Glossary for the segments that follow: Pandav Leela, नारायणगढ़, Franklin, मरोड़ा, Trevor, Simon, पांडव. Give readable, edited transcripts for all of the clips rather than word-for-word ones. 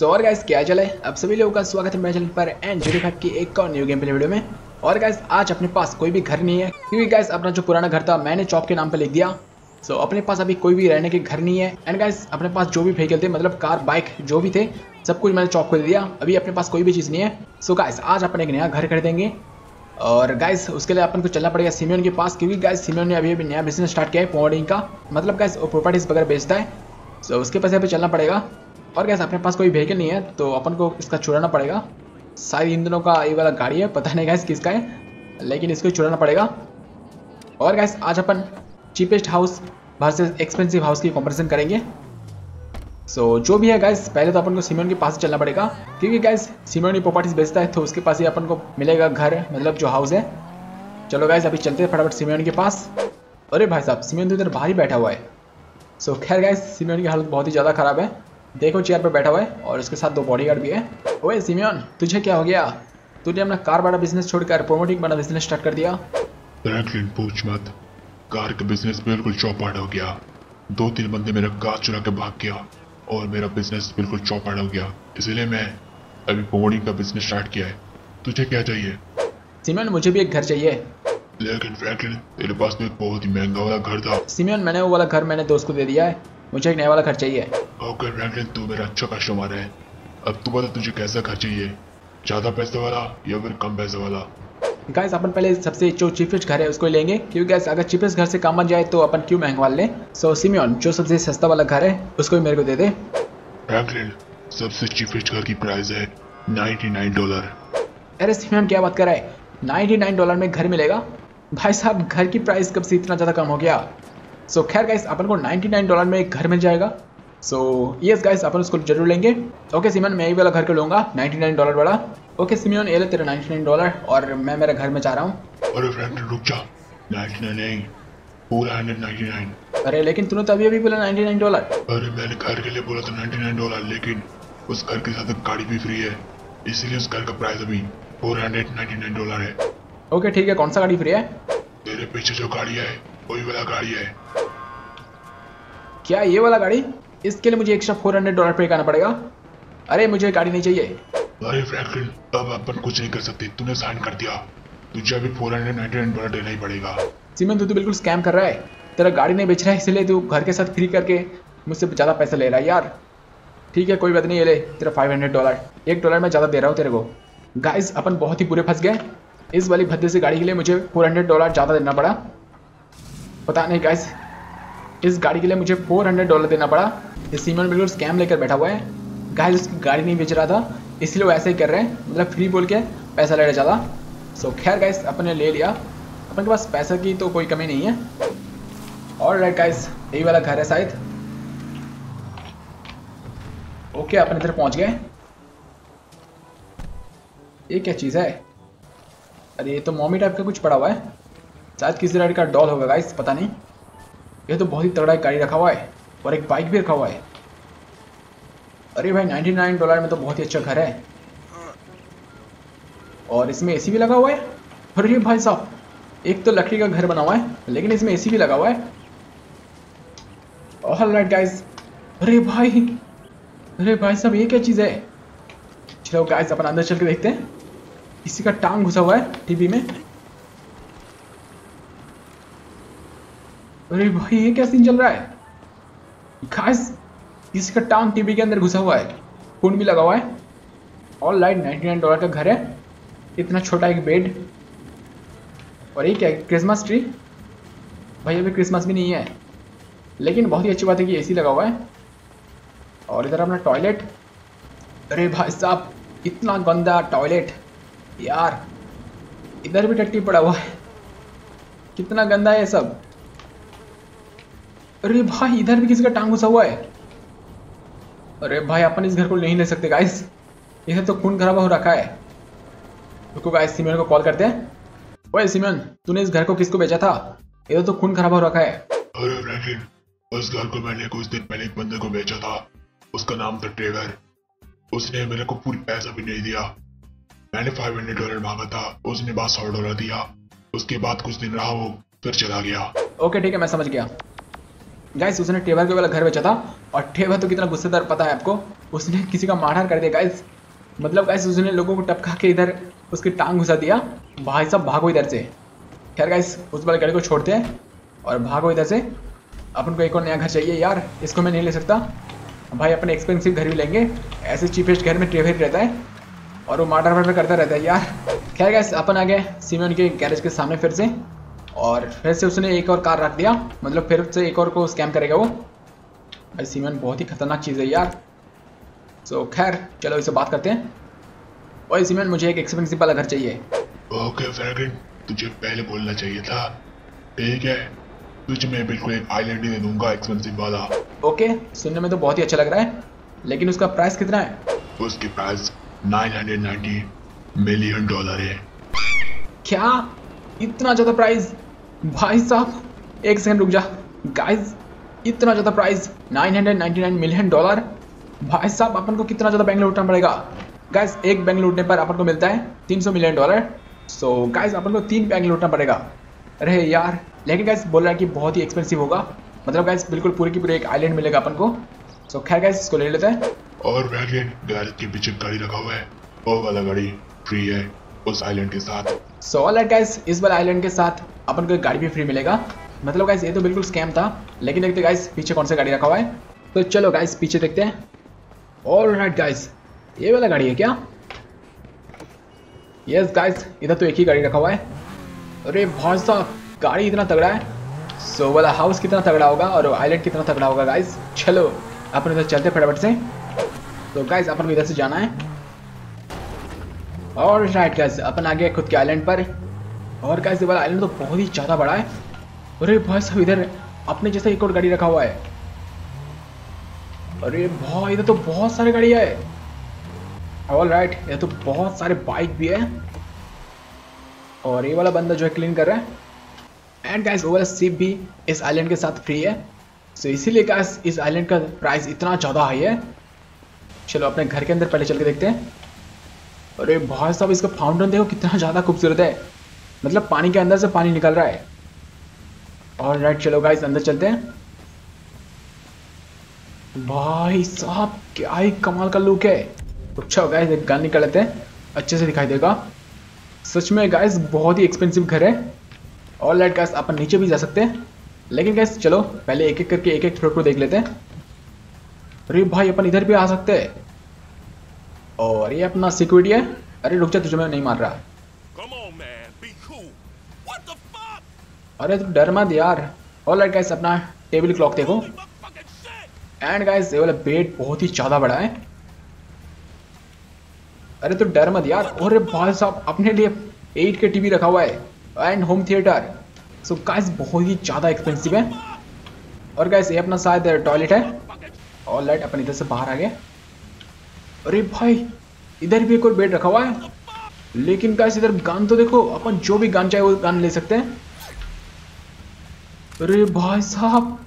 तो और गाइस क्या चल है, अब सभी लोगों का स्वागत है मेरे चैनल पर एंड जीरो फाइव की एक और न्यू गेम प्ले वीडियो में। और गाइस आज अपने पास कोई भी घर नहीं है क्योंकि गाइस अपना जो पुराना घर था मैंने चॉप के नाम पर लिख दिया। सो अपने पास अभी कोई भी रहने के घर नहीं है एंड गाइस अपने पास जो भी व्हीकल थे मतलब कार बाइक जो भी थे सब कुछ मैंने चॉप को दे दिया। अभी अपने पास कोई भी चीज़ नहीं है। सो गाइस आज अपन एक नया घर खरीदेंगे और गाइस उसके लिए अपन को चलना पड़ेगा सिमोन के पास क्योंकि गाइस सिमोन ने अभी नया बिजनेस स्टार्ट किया है पॉडिंग का, मतलब गाइस वो प्रॉपर्टीज वगैरह बेचता है। सो उसके पैसे पे चलना पड़ेगा और गाइस अपने पास कोई व्हीकल नहीं है तो अपन को इसका चुराना पड़ेगा। सारी इन दिनों का ये वाला गाड़ी है, पता नहीं गाइस किसका है लेकिन इसको चुराना पड़ेगा। और गाइस आज अपन cheapest house versus expensive house की कंपैरिजन करेंगे। सो जो भी है गाइस पहले तो अपन को सिमोन के पास चलना पड़ेगा क्योंकि गाइस सिमोन ही प्रॉपर्टीज बेचता है तो उसके पास ही अपन को मिलेगा घर, मतलब जो हाउस है। चलो गाइस अभी चलते हैं फटाफट सिमोन के पास। अरे भाई साहब सिमोन तो इधर बाहर ही बैठा हुआ है। सो खैर गाइस सिमोन की हालत बहुत ही ज़्यादा ख़राब है, देखो चेयर पर बैठा हुआ है और उसके साथ दो बॉडीगार्ड भी है। ओए सिमोन तुझे क्या हो गया, तूने अपना कार वाला बिजनेस छोड़कर प्रमोटिंग वाला बिजनेस स्टार्ट कर दिया। फ्रैंकलिन पूछ मत, कार का बिजनेस बिल्कुल चौपट हो गया। 2-3 बंदे मेरा कार चुरा के भाग गया और मेरा बिजनेस बिल्कुल चौपट हो गया, इसलिए मैं अभी प्रमोटिंग का बिजनेस स्टार्ट किया है। तुझे क्या चाहिए? सिमोन मुझे भी एक घर चाहिए। लेकिन फ्रैंकलिन तेरे पास तो एक बहुत ही महंगा वाला घर था। सिमोन मैंने वो वाला घर मैंने दोस्त को दे दिया है, मुझे एक नया वाला घर चाहिए। ओके फ्रैंकलिन तू मेरा अच्छा कस्टमर है, अब तू बता तुझे कैसा घर चाहिए, ज़्यादा पैसे वाला या फिर कम पैसे वाला। गाइस अपन पहले सबसे जो चीपेस्ट घर है उसको लेंगे क्योंकि गाइस अगर चीपेस्ट घर से काम बन जाए तो अपन क्यों महंगा वाला लें। सो सिमोन जो सबसे सस्ता वाला घर है उसको भी मेरे को दे दे। फ्रैंकलिन सबसे चीपेस्ट घर की प्राइस है $99। अरे सिमोन क्या बात कर रहा है, $99 में घर मिलेगा? भाई साहब घर की प्राइस कब से इतना ज़्यादा कम हो गया। सो खैर गाइस अपन को $99 में एक घर मिल जाएगा। सो यस गाइस अपन उसको जरूर लेंगे। ओके सिमोन मैं ये वाला घर को लूँगा $99 वाला। ओके सिमोन ये ले तेरा $99 और मैं मेरा घर में चाह रहा हूँ। अरे फ्रेंड रुक जा, 99 नहीं पूरा 199। अरे लेकिन तूने तो अभी अभी बोला $99। अरे मैंने घर के लिए बोला तो $99 लेकिन उस घर के साथ गाड़ी भी फ्री है इसीलिए उस घर का प्राइस अभी $499 है। ओके ठीक है, कौन सा गाड़ी फ्री है? तेरे पीछे जो गाड़ी है वही वाला गाड़ी है। क्या ये वाला गाड़ी? इसके लिए मुझे एक्स्ट्रा $400 पे करना पड़ेगा। अरे मुझे गाड़ी नहीं चाहिए। अरे फ्रैंकलिन अब अपन कुछ नहीं कर सकते, तूने साइन कर दिया, तुझे अभी $499 देना ही पड़ेगा। सिमोन तू तो बिल्कुल स्कैम कर रहा है, तेरा गाड़ी नहीं बेच रहा है इसलिए तू घर के साथ फ्री करके मुझसे ज़्यादा पैसा ले रहा है यार। ठीक है कोई बात नहीं, ये ले तेरा $500, $1 मैं ज़्यादा दे रहा हूँ तेरे को। गाइस अपन बहुत ही बुरे फंस गए, इस वाली भद्दे से गाड़ी के लिए मुझे $400 ज़्यादा देना पड़ा। पता नहीं गाइस इस गाड़ी के लिए मुझे $400 देना पड़ा। इस सिमोन बिल्कुल स्कैम लेकर बैठा हुआ है। गाइस उसकी गाड़ी नहीं बेच रहा था इसलिए वो ऐसे ही कर रहे हैं, मतलब फ्री बोल के पैसा ले रहा ज़्यादा। सो खैर गाइस अपन ने ले लिया, अपन के पास पैसे की तो कोई कमी नहीं है। और राइट गाइस यही वाला घर है शायद। ओके अपन इधर पहुँच गए। ये क्या चीज़ है? अरे ये तो मॉमी टाइप का कुछ पड़ा हुआ है, शायद किसी गाड़ी का डॉल होगा गाइस, पता नहीं। ये तो बहुत ही तगड़ा गाड़ी रखा हुआ है और एक बाइक भी रखा हुआ है। अरे भाई $99 में तो बहुत ही अच्छा घर है और इसमें एसी भी लगा हुआ है। अरे भाई साहब एक तो लकड़ी का घर बना हुआ है लेकिन इसमें एसी भी लगा हुआ है। ऑलराइट गाइस, अरे भाई साहब ये क्या चीज़ है? चलो गाइस अपन अंदर चल के देखते हैं। इसी का टांग घुसा हुआ है टीवी में। अरे भाई ये क्या सीन चल रहा है? खास इसका टांग टीवी के अंदर घुसा हुआ है, फोन भी लगा हुआ है। ऑल लाइट $99 का घर है, इतना छोटा एक बेड और ये क्या क्रिसमस ट्री? भाई अभी क्रिसमस भी नहीं है लेकिन बहुत ही अच्छी बात है कि एसी लगा हुआ है। और इधर अपना टॉयलेट। अरे भाई साहब इतना गंदा टॉयलेट यार, इधर भी टट्टी पड़ा हुआ है, कितना गंदा है सब। अरे भाई इधर भी किसी का टांग घुसा हुआ है। अरे भाई अपन इस घर को नहीं ले सकते गाइस, इधर तो खून खराबा हो रखा है। रुको गाइस सिमोन को कॉल करते हैं। ओए सिमोन तूने इस घर को किसको बेचा था, इधर तो खून खराबा हो रखा है। अरे फ्रैंकलिन उस घर को मैंने कुछ दिन पहले एक बंदे को बेचा था, उसका नाम था ट्रेवर। उसने मेरे को पूरी पैसा भी नहीं दिया, मैंने $500 मांगा था, उसने बाद $100 दिया, उसके बाद कुछ दिन रहा वो फिर चला गया। ओके ठीक है मैं समझ गया। गाइस उसने ट्रेवर के वाला घर बेचा था और ट्रेवर तो कितना गुस्सेदार पता है आपको, उसने किसी का मारहार कर दिया गाइस। मतलब गाइस उसने लोगों को टपका के इधर उसकी टांग घुसा दिया। भाई साहब भागो इधर से। खैर गाइस उस वाले गाड़ी को छोड़ते हैं और भागो इधर से। अपन को एक और नया घर चाहिए यार, इसको मैं नहीं ले सकता भाई, अपने एक्सपेंसिव घर भी लेंगे। ऐसे चीपेस्ट घर में ट्रेवर रहता है और वो मार्डर वार्डर करता रहता है यार। खैर गाइस अपन आ गए सिमन के गैरेज के सामने फिर से, और फिर से उसने एक और कार रख दिया, मतलब फिर से एक और को स्कैम करेगा वो। भाई सिमन बहुत ही खतरनाक चीज़ है यार। सो खैर चलो इससे बात करते हैं। भाई सिमन मुझे एक एक्सपेंसिव वाला घर चाहिए। ओके फ्रैंकलिन तुझे पहले बोलना चाहिए था। ठीक है तुझे मैं बिल्कुल एक आइलैंड ही दे दूंगा एक्सपेंसिव वाला। ओके सुनने में तो बहुत ही अच्छा लग रहा है, लेकिन उसका प्राइस कितना है? उसकी प्राइस $990 मिलियन है। क्या इतना ज़्यादा प्राइस? भाई साहब एक सेकंड रुक जा गाइस, इतना ज़्यादा प्राइस $999 मिलियन। भाई साहब अपन को कितना ज़्यादा बैंक लूटना पड़ेगा गाइस। एक बैंक लूटने पर अपन को मिलता है $300 मिलियन। सो गाइस अपन को 3 बैंक लूटना पड़ेगा। अरे यार लेकिन गाइस बोल रहा है कि बहुत ही एक्सपेंसिव होगा, मतलब गाइस बिल्कुल पूरी की पूरी एक आइलैंड मिलेगा अपन को। सो खैर गाइस इसको ले लेते हैं। और गैरेज के पीछे गाड़ी रखा हुआ है, वो वाला गाड़ी फ्री है उस आइलैंड के साथ। सो ऑल राइट गाइस इस वाले आइलैंड के साथ अपन को एक गाड़ी भी फ्री मिलेगा। मतलब गाइस ये तो बिल्कुल स्कैम था, लेकिन देखते गाइस पीछे कौन सा गाड़ी रखा हुआ है। तो चलो गाइस पीछे देखते हैं। ऑल राइट गाइस ये वाला गाड़ी है क्या? यस गाइस इधर तो एक ही गाड़ी रखा हुआ है। अरे भाई साहब गाड़ी इतना तगड़ा है। सो वाला हाउस कितना तगड़ा होगा और आइलैंड कितना तगड़ा होगा गाइस। चलो अपन इधर चलते फटाफट से। तो गाइस अपन को इधर से जाना है। और राइट गाइस अपन आ गए खुद के आइलैंड पर। और गाइस ये वाला आइलैंड तो बहुत ही ज़्यादा बड़ा है। अरे भाई साहब इधर अपने जैसा एक और गाड़ी रखा हुआ है। अरे भाई इधर तो बहुत सारी गाड़ियाँ है। ऑल राइट इधर तो बहुत सारे बाइक भी है। और ये वाला बंदा जो है क्लीन कर रहा है। एंड गाइस वो वाला शिप भी इस आइलैंड के साथ फ्री है। सो इसीलिए गाइस इस आइलैंड का प्राइस इतना ज़्यादा हाई है। चलो अपने घर के अंदर पहले चल के देखते हैं। अरे भाई साहब इसका फाउंटेन देखो कितना ज़्यादा खूबसूरत है, मतलब पानी के अंदर से पानी निकल रहा है। और राइट चलो गाइस अंदर चलते हैं। भाई साहब क्या ही कमाल का लुक है। अच्छा गाइस एक गन निकाल लेते हैं, अच्छे से दिखाई देगा। सच में गाइस बहुत ही एक्सपेंसिव घर है। और राइट गाइस अपन नीचे भी जा सकते हैं, लेकिन गाइस चलो पहले एक एक करके एक एक फ्लोर को देख लेते हैं। अरे भाई अपन इधर भी आ सकते हैं। और ये अपना सिक्योरिटी है। अरे रुक जा तुझे मैं नहीं मार रहा। अरे तू डर मत यार। ऑलराइट गाइस अपना टेबल क्लॉक देखो। एंड गाइस ये वाला बेड बहुत ही ज़्यादा बड़ा है। अरे तू डर मत यार। और भाई साहब अपने लिए 8K टीवी रखा हुआ है and home theatre. So guys बहुत ही ज़्यादा एक्सपेंसिव है। और गाइस ये अपना शायद टॉयलेट है। ऑल राइट अपन इधर से बाहर आ गए। अरे भाई इधर भी एक और बेड रखा हुआ है, लेकिन गाइस इधर गन तो देखो, अपन जो भी गन चाहे वो गन ले सकते हैं। अरे भाई साहब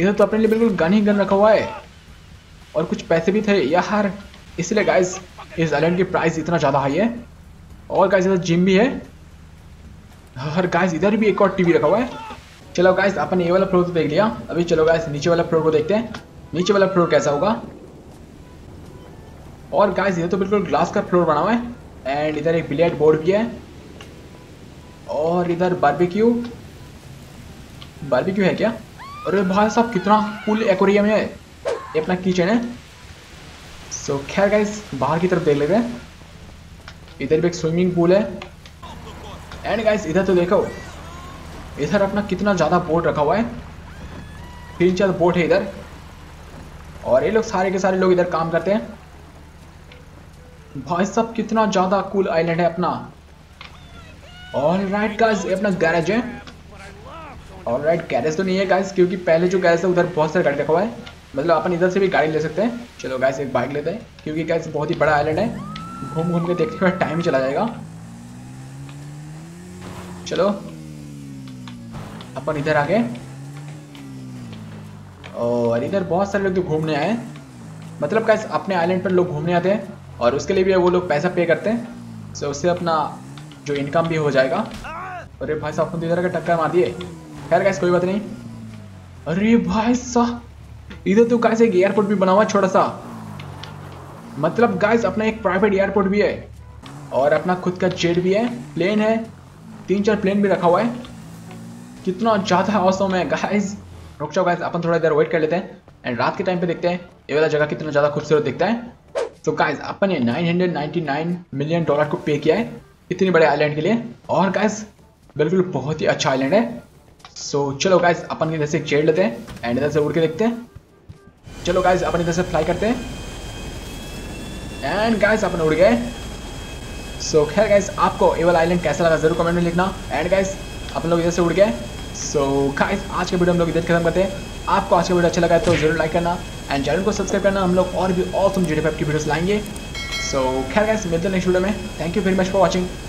इधर तो अपने लिए बिल्कुल गन ही गन रखा हुआ है। और कुछ पैसे भी थे यार, इसलिए गाइस इस आइलैंड की प्राइस इतना ज़्यादा हाई है। और गाइस इधर जिम भी है। और गाइस इधर भी एक और टीवी रखा हुआ है। चलो गाइस अपन ये वाला फ्लोर तो देख लिया, अभी चलो गाइस नीचे वाला फ्लोर को देखते हैं। नीचे वाला फ्लोर कैसा होगा। और गाइस ये तो बिल्कुल ग्लास का फ्लोर बना हुआ है। एंड इधर एक बिलियर्ड बोर्ड भी है। और इधर बारबेक्यू है क्या? अरे भाई साहब कितना फुल एक्वेरियम है। ये अपना किचन है। सो खैर गाइस बाहर की तरफ देख लेते हैं। इधर भी एक स्विमिंग पूल है। एंड गाइस इधर तो देखो, इधर अपना कितना ज़्यादा बोर्ड रखा हुआ है। 3-4 बोर्ड है इधर। और ये लोग सारे के सारे लोग इधर काम करते हैं। भाई साहब कितना ज़्यादा कूल आइलैंड है अपना। ऑल राइट गाइस ये अपना गैरेज है। ऑल राइट गैरेज तो नहीं है गाइस, क्योंकि पहले जो गैरेज है उधर बहुत सारी गाड़ी रखा हुआ है, मतलब अपन इधर से भी गाड़ी ले सकते हैं। चलो गाइस एक बाइक लेते हैं, क्योंकि गाइस बहुत ही बड़ा आइलैंड है, घूम घूम के देखने में टाइम चला जाएगा। चलो अपन इधर आ गए। और इधर बहुत सारे लोग जो घूमने आए, मतलब गाइस अपने आइलैंड पर लोग घूमने आते हैं और उसके लिए भी वो लोग पैसा पे करते हैं। सो उससे अपना जो इनकम भी हो जाएगा। अरे भाई साहब अपन तो इधर का टक्कर मार दिए। खैर गाइस कोई बात नहीं, अरे भाई साहब, इधर तो गाइस एक एयरपोर्ट भी बना हुआ छोटा सा, मतलब गाइस अपना एक प्राइवेट एयरपोर्ट भी है और अपना खुद का जेट भी है, प्लेन है, 3-4 प्लेन भी रखा हुआ है। कितना ज़्यादा औसम है गाइस। रुक जाओ गाइस, अपन थोड़ा देर वेट कर लेते हैं एंड रात के टाइम पे देखते हैं ये वाला जगह कितना ज़्यादा खूबसूरत दिखता है। तो गाइस अपन ने $999 मिलियन को पे किया है इतने बड़े आइलैंड के लिए, और गाइस बिल्कुल बहुत ही अच्छा आइलैंड है। सो चलो गाइस अपन इधर से चेयर लेते हैं एंड इधर से उड़ के देखते हैं। चलो गाइस अपन इधर से फ्लाई करते हैं एंड गाइस अपन उड़ गए। सो खैर गाइस आपको एवल आइलैंड कैसा लगा जरूर कमेंट में लिखना एंड गाइस अपन लोग इधर से उड़ गए। सो गाइस आज के वीडियो हम लोग इधर खत्म करते हैं। आपको आज का वीडियो अच्छा लगा तो जरूर लाइक करना एंड चैनल को सब्सक्राइब करना। हम लोग और भी ऑसम जीडी फाइव की वीडियोस लाएंगे। सो खैर गाइस मिलते हैं नेक्स्ट वीडियो में। Thank you very much for watching.